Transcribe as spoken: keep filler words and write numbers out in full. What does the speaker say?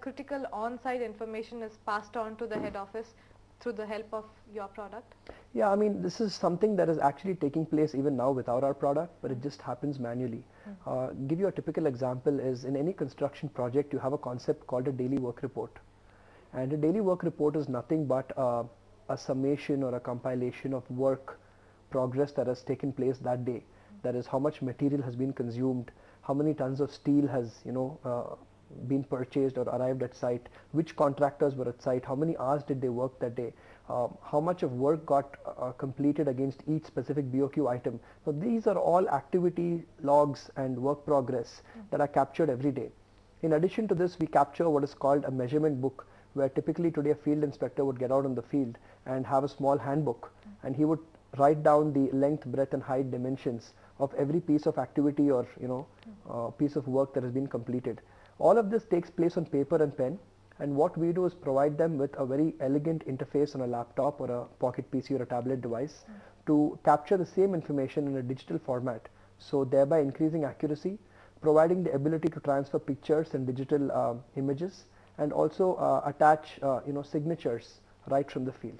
critical on-site information is passed on to the head office through the help of your product? Yeah, I mean, this is something that is actually taking place even now without our product, but it just happens manually. Mm-hmm. Uh, give you a typical example is in any construction project, you have a concept called a daily work report. And a daily work report is nothing but uh, a summation or a compilation of work progress that has taken place that day. Mm-hmm. That is how much material has been consumed, how many tons of steel has, you know, uh, been purchased or arrived at site, which contractors were at site, how many hours did they work that day, uh, how much of work got uh, completed against each specific B O Q item. So these are all activity logs and work progress mm-hmm. that are captured every day. In addition to this, we capture what is called a measurement book, where typically today a field inspector would get out on the field and have a small handbook mm-hmm. and he would write down the length, breadth and height dimensions of every piece of activity or, you know, mm-hmm. uh, piece of work that has been completed. All of this takes place on paper and pen, and what we do is provide them with a very elegant interface on a laptop or a pocket P C or a tablet device mm-hmm. to capture the same information in a digital format, so thereby increasing accuracy, providing the ability to transfer pictures and digital uh, images, and also uh, attach uh, you know, signatures right from the field.